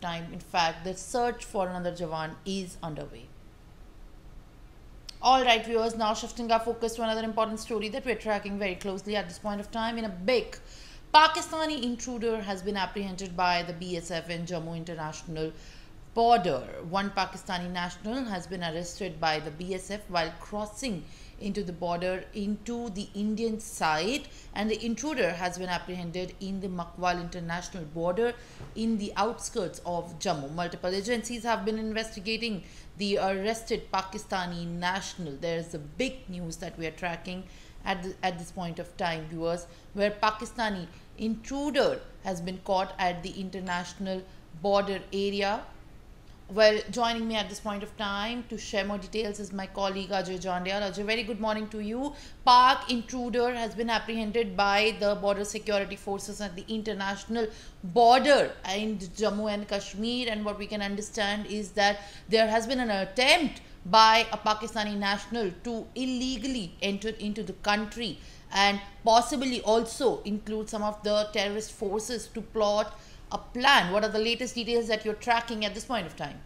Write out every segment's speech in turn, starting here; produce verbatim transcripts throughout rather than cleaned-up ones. time. In fact, the search for another Jawan is underway. All right, viewers, now shifting our focus to another important story that we're tracking very closely at this point of time. In a big Pakistani intruder has been apprehended by the B S F in Jammu International Border. One Pakistani national has been arrested by the B S F while crossing into the border into the Indian side, and the intruder has been apprehended in the Makwal international border in the outskirts of Jammu. Multiple agencies have been investigating the arrested Pakistani national. There's the big news that we are tracking at, the, at this point of time, viewers, where Pakistani intruder has been caught at the international border area. Well, joining me at this point of time to share more details is my colleague Ajay Jandial. Ajay, very good morning to you. Pak intruder has been apprehended by the border security forces at the international border in Jammu and Kashmir. And what we can understand is that there has been an attempt by a Pakistani national to illegally enter into the country and possibly also include some of the terrorist forces to plot a plan. What are the latest details that you're tracking at this point of time?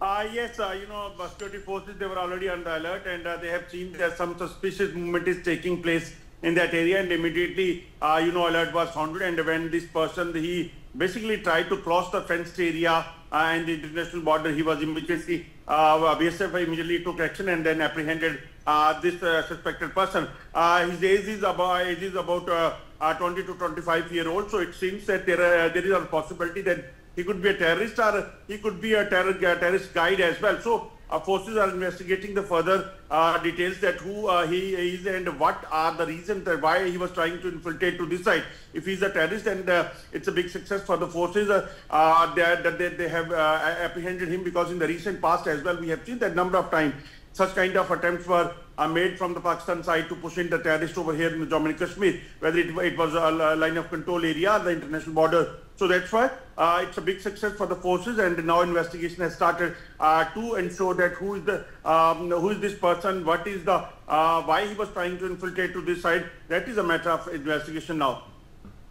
Uh, yes, uh, you know, security forces, they were already under alert, and uh, they have seen that some suspicious movement is taking place in that area, and immediately, uh, you know, alert was sounded. And when this person, he basically tried to cross the fenced area uh, and the international border, he was immediately, uh, B S F immediately took action and then apprehended uh, this uh, suspected person. Uh, his age is about, age is about uh, Uh, twenty to twenty-five year old, so it seems that there uh, there is a possibility that he could be a terrorist or he could be a terror, uh, terrorist guide as well. So uh, forces are investigating the further uh, details that who uh, he is and what are the reasons that why he was trying to infiltrate to this side. If he is a terrorist, and uh, it's a big success for the forces uh, uh, that they, they have uh, apprehended him, because in the recent past as well we have seen that number of times such kind of attempts were uh, made from the Pakistan side to push in the terrorists over here in the Jammu and Kashmir, whether it, it was a line of control area or the international border. So that's why uh, it's a big success for the forces, and now investigation has started uh, to ensure that who is the um, who is this person, what is the uh, why he was trying to infiltrate to this side. That is a matter of investigation now.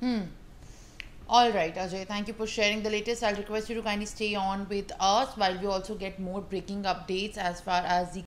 Hmm. All right, Ajay, thank you for sharing the latest. I'll request you to kindly stay on with us while we also get more breaking updates as far as the